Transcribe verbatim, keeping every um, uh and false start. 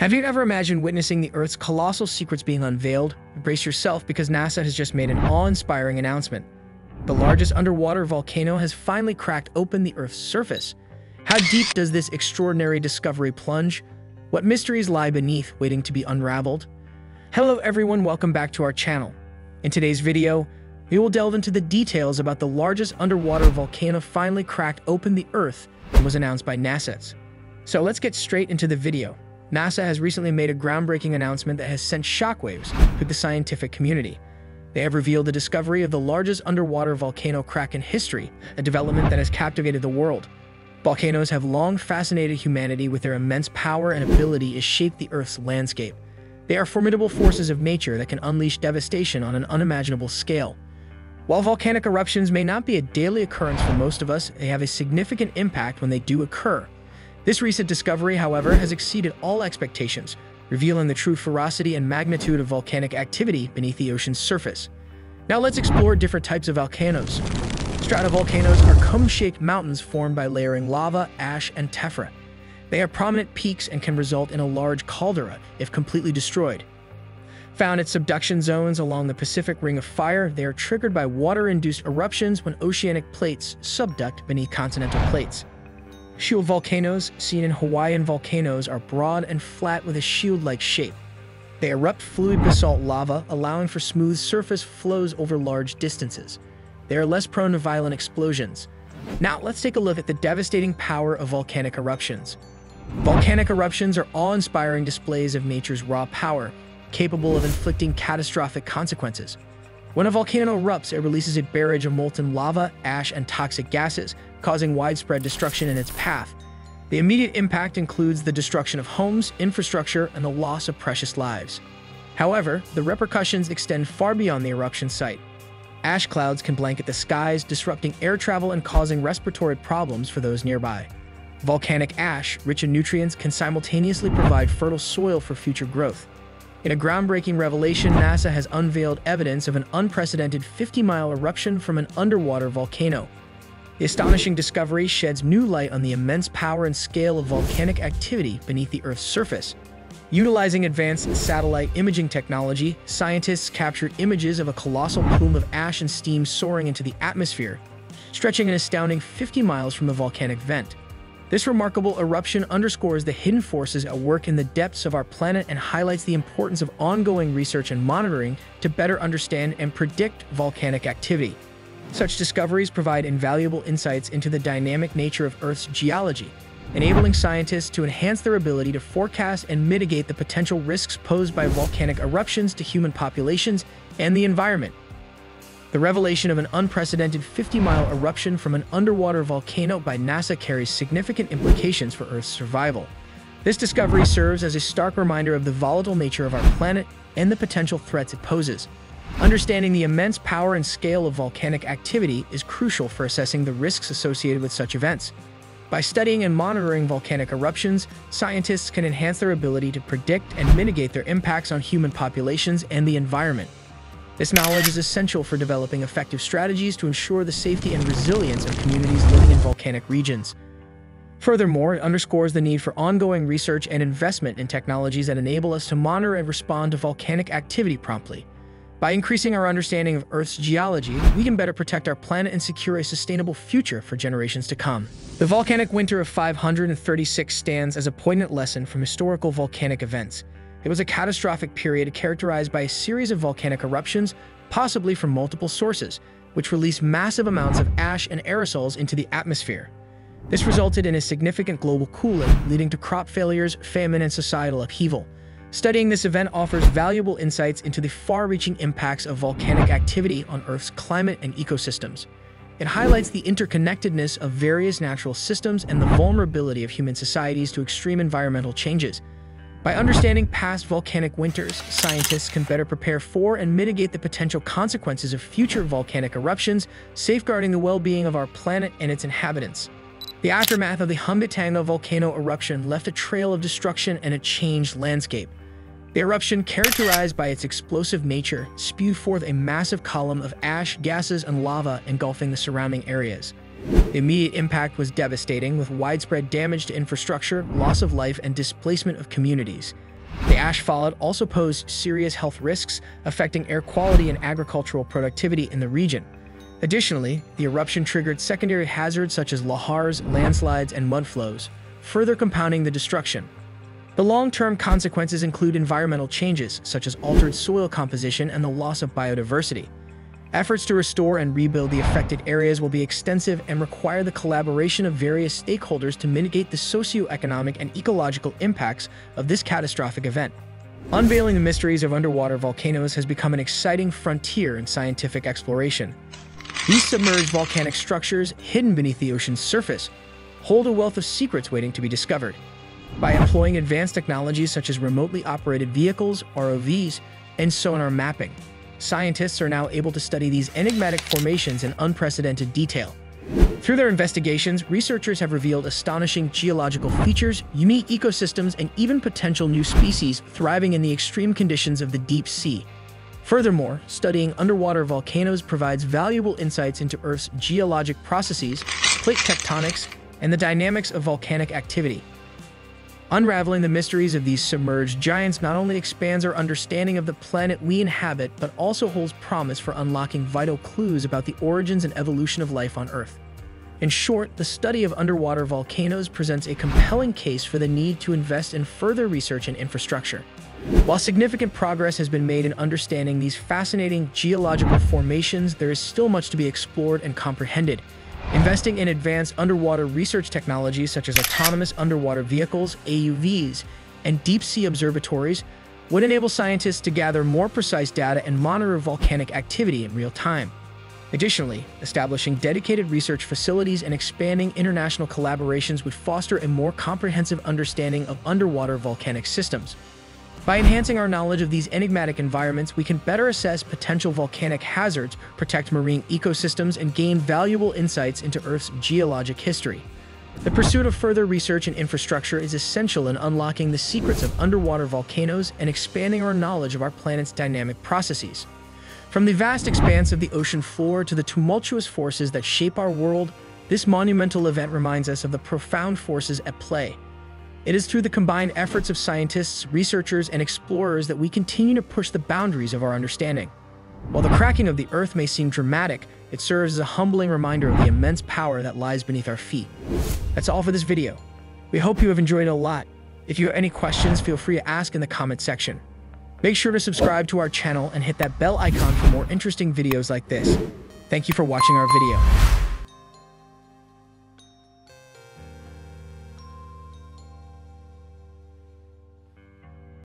Have you ever imagined witnessing the Earth's colossal secrets being unveiled? Brace yourself, because NASA has just made an awe-inspiring announcement. The largest underwater volcano has finally cracked open the Earth's surface. How deep does this extraordinary discovery plunge? What mysteries lie beneath, waiting to be unraveled? Hello everyone, welcome back to our channel. In today's video, we will delve into the details about the largest underwater volcano finally cracked open the Earth and was announced by NASA. So let's get straight into the video. NASA has recently made a groundbreaking announcement that has sent shockwaves through the scientific community. They have revealed the discovery of the largest underwater volcano crack in history, a development that has captivated the world. Volcanoes have long fascinated humanity with their immense power and ability to shape the Earth's landscape. They are formidable forces of nature that can unleash devastation on an unimaginable scale. While volcanic eruptions may not be a daily occurrence for most of us, they have a significant impact when they do occur. This recent discovery, however, has exceeded all expectations, revealing the true ferocity and magnitude of volcanic activity beneath the ocean's surface. Now let's explore different types of volcanoes. Stratovolcanoes are cone-shaped mountains formed by layering lava, ash, and tephra. They have prominent peaks and can result in a large caldera if completely destroyed. Found at subduction zones along the Pacific Ring of Fire, they are triggered by water-induced eruptions when oceanic plates subduct beneath continental plates. Shield volcanoes, seen in Hawaiian volcanoes, are broad and flat with a shield-like shape. They erupt fluid basalt lava, allowing for smooth surface flows over large distances. They are less prone to violent explosions. Now, let's take a look at the devastating power of volcanic eruptions. Volcanic eruptions are awe-inspiring displays of nature's raw power, capable of inflicting catastrophic consequences. When a volcano erupts, it releases a barrage of molten lava, ash, and toxic gases, causing widespread destruction in its path. The immediate impact includes the destruction of homes, infrastructure, and the loss of precious lives. However, the repercussions extend far beyond the eruption site. Ash clouds can blanket the skies, disrupting air travel and causing respiratory problems for those nearby. Volcanic ash, rich in nutrients, can simultaneously provide fertile soil for future growth. In a groundbreaking revelation, NASA has unveiled evidence of an unprecedented fifty-mile eruption from an underwater volcano. The astonishing discovery sheds new light on the immense power and scale of volcanic activity beneath the Earth's surface. Utilizing advanced satellite imaging technology, scientists captured images of a colossal plume of ash and steam soaring into the atmosphere, stretching an astounding fifty miles from the volcanic vent. This remarkable eruption underscores the hidden forces at work in the depths of our planet and highlights the importance of ongoing research and monitoring to better understand and predict volcanic activity. Such discoveries provide invaluable insights into the dynamic nature of Earth's geology, enabling scientists to enhance their ability to forecast and mitigate the potential risks posed by volcanic eruptions to human populations and the environment. The revelation of an unprecedented fifty-mile eruption from an underwater volcano by NASA carries significant implications for Earth's survival. This discovery serves as a stark reminder of the volatile nature of our planet and the potential threats it poses. Understanding the immense power and scale of volcanic activity is crucial for assessing the risks associated with such events. By studying and monitoring volcanic eruptions, scientists can enhance their ability to predict and mitigate their impacts on human populations and the environment. This knowledge is essential for developing effective strategies to ensure the safety and resilience of communities living in volcanic regions. Furthermore, it underscores the need for ongoing research and investment in technologies that enable us to monitor and respond to volcanic activity promptly. By increasing our understanding of Earth's geology, we can better protect our planet and secure a sustainable future for generations to come. The volcanic winter of five hundred thirty-six stands as a poignant lesson from historical volcanic events. It was a catastrophic period characterized by a series of volcanic eruptions, possibly from multiple sources, which released massive amounts of ash and aerosols into the atmosphere. This resulted in a significant global cooling, leading to crop failures, famine, and societal upheaval. Studying this event offers valuable insights into the far-reaching impacts of volcanic activity on Earth's climate and ecosystems. It highlights the interconnectedness of various natural systems and the vulnerability of human societies to extreme environmental changes. By understanding past volcanic winters, scientists can better prepare for and mitigate the potential consequences of future volcanic eruptions, safeguarding the well-being of our planet and its inhabitants. The aftermath of the Hunga Tonga volcano eruption left a trail of destruction and a changed landscape. The eruption, characterized by its explosive nature, spewed forth a massive column of ash, gases, and lava engulfing the surrounding areas. The immediate impact was devastating, with widespread damage to infrastructure, loss of life, and displacement of communities. The ash fallout also posed serious health risks, affecting air quality and agricultural productivity in the region. Additionally, the eruption triggered secondary hazards such as lahars, landslides, and mudflows, further compounding the destruction. The long-term consequences include environmental changes, such as altered soil composition and the loss of biodiversity. Efforts to restore and rebuild the affected areas will be extensive and require the collaboration of various stakeholders to mitigate the socio-economic and ecological impacts of this catastrophic event. Unveiling the mysteries of underwater volcanoes has become an exciting frontier in scientific exploration. These submerged volcanic structures, hidden beneath the ocean's surface, hold a wealth of secrets waiting to be discovered. By employing advanced technologies such as remotely operated vehicles, R O Vs, and sonar mapping, scientists are now able to study these enigmatic formations in unprecedented detail. Through their investigations, researchers have revealed astonishing geological features, unique ecosystems, and even potential new species thriving in the extreme conditions of the deep sea. Furthermore, studying underwater volcanoes provides valuable insights into Earth's geologic processes, plate tectonics, and the dynamics of volcanic activity. Unraveling the mysteries of these submerged giants not only expands our understanding of the planet we inhabit, but also holds promise for unlocking vital clues about the origins and evolution of life on Earth. In short, the study of underwater volcanoes presents a compelling case for the need to invest in further research and infrastructure. While significant progress has been made in understanding these fascinating geological formations, there is still much to be explored and comprehended. Investing in advanced underwater research technologies such as autonomous underwater vehicles, A U Vs, and deep-sea observatories would enable scientists to gather more precise data and monitor volcanic activity in real time. Additionally, establishing dedicated research facilities and expanding international collaborations would foster a more comprehensive understanding of underwater volcanic systems. By enhancing our knowledge of these enigmatic environments, we can better assess potential volcanic hazards, protect marine ecosystems, and gain valuable insights into Earth's geologic history. The pursuit of further research and infrastructure is essential in unlocking the secrets of underwater volcanoes and expanding our knowledge of our planet's dynamic processes. From the vast expanse of the ocean floor to the tumultuous forces that shape our world, this monumental event reminds us of the profound forces at play. It is through the combined efforts of scientists, researchers, and explorers that we continue to push the boundaries of our understanding. While the cracking of the Earth may seem dramatic, it serves as a humbling reminder of the immense power that lies beneath our feet. That's all for this video. We hope you have enjoyed it a lot. If you have any questions, feel free to ask in the comment section. Make sure to subscribe to our channel and hit that bell icon for more interesting videos like this. Thank you for watching our video.